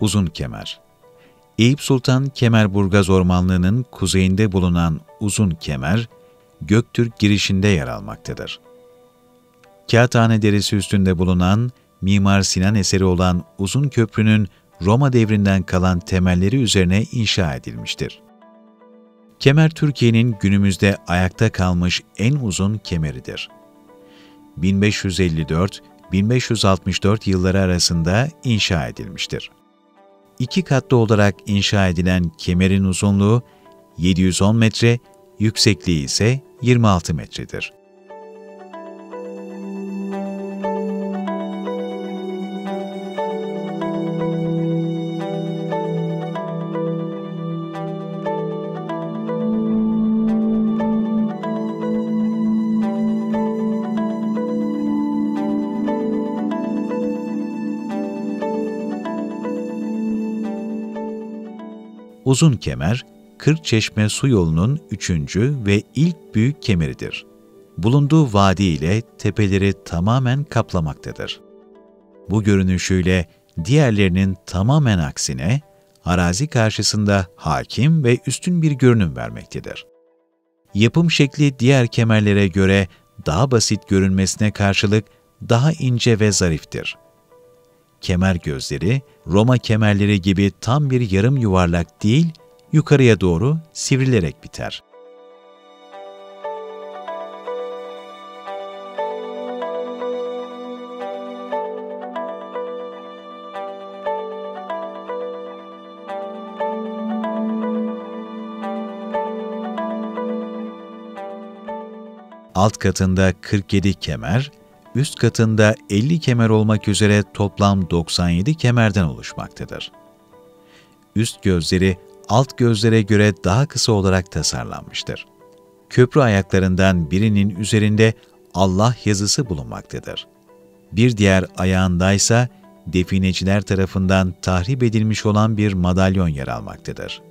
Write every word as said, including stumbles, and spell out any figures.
Uzun Kemer. Eyüp Sultan Kemerburgaz Ormanlığı'nın kuzeyinde bulunan Uzun Kemer, Göktürk girişinde yer almaktadır. Kağıthane deresi üstünde bulunan Mimar Sinan eseri olan Uzun Köprü'nün Roma devrinden kalan temelleri üzerine inşa edilmiştir. Kemer Türkiye'nin günümüzde ayakta kalmış en uzun kemeridir. bin beş yüz elli dört - bin beş yüz altmış dört yılları arasında inşa edilmiştir. İki katlı olarak inşa edilen kemerin uzunluğu yedi yüz on metre, yüksekliği ise yirmi altı metredir. Uzun Kemer, Kırkçeşme su yolunun üçüncü ve ilk büyük kemeridir. Bulunduğu vadi ile tepeleri tamamen kaplamaktadır. Bu görünüşüyle diğerlerinin tamamen aksine arazi karşısında hakim ve üstün bir görünüm vermektedir. Yapım şekli diğer kemerlere göre daha basit görünmesine karşılık daha ince ve zariftir. Kemer gözleri, Roma kemerleri gibi tam bir yarım yuvarlak değil, yukarıya doğru sivrilerek biter. Alt katında kırk yedi kemer, üst katında elli kemer olmak üzere toplam doksan yedi kemerden oluşmaktadır. Üst gözleri alt gözlere göre daha kısa olarak tasarlanmıştır. Köprü ayaklarından birinin üzerinde Allah yazısı bulunmaktadır. Bir diğer ayağındaysa defineciler tarafından tahrip edilmiş olan bir madalyon yer almaktadır.